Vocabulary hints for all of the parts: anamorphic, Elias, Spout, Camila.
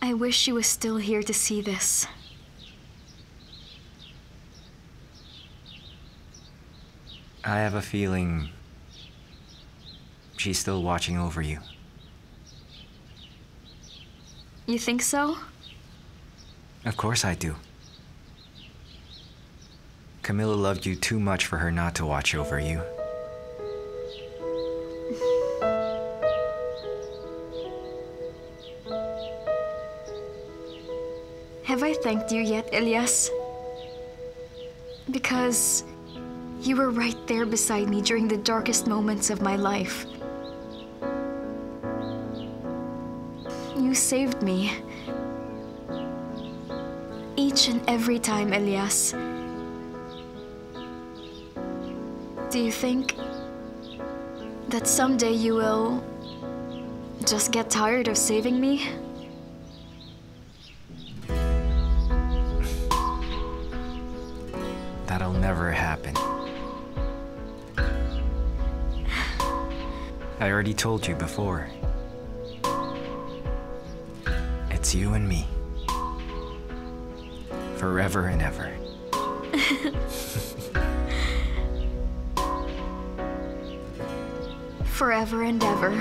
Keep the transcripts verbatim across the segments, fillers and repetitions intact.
I wish she was still here to see this. I have a feeling she's still watching over you. You think so? Of course I do. Camila loved you too much for her not to watch over you. Have I thanked you yet, Elias? Because you were right there beside me during the darkest moments of my life. You saved me. Each and every time, Elias. Do you think that someday you will just get tired of saving me? That'll never happen. I already told you before. It's you and me. Forever and ever. Forever and ever.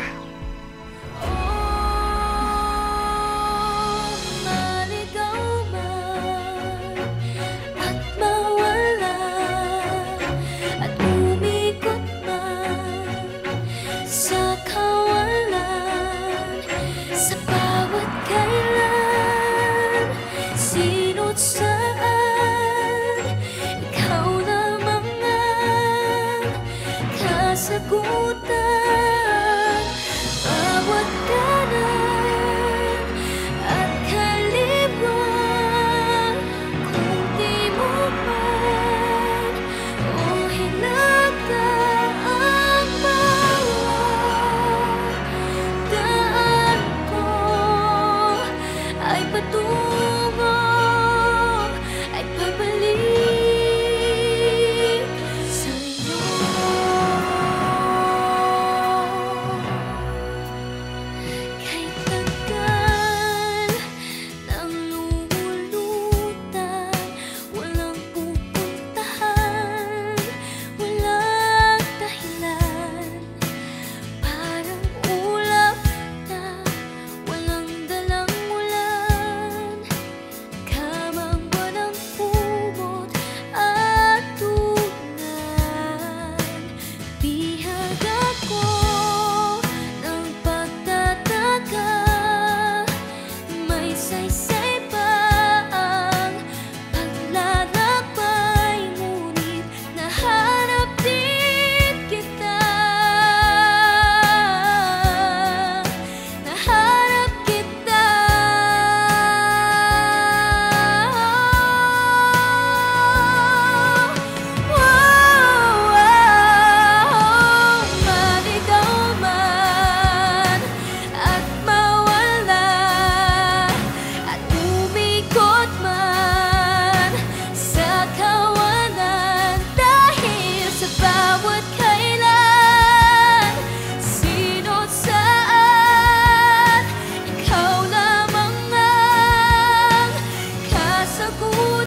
Say, say.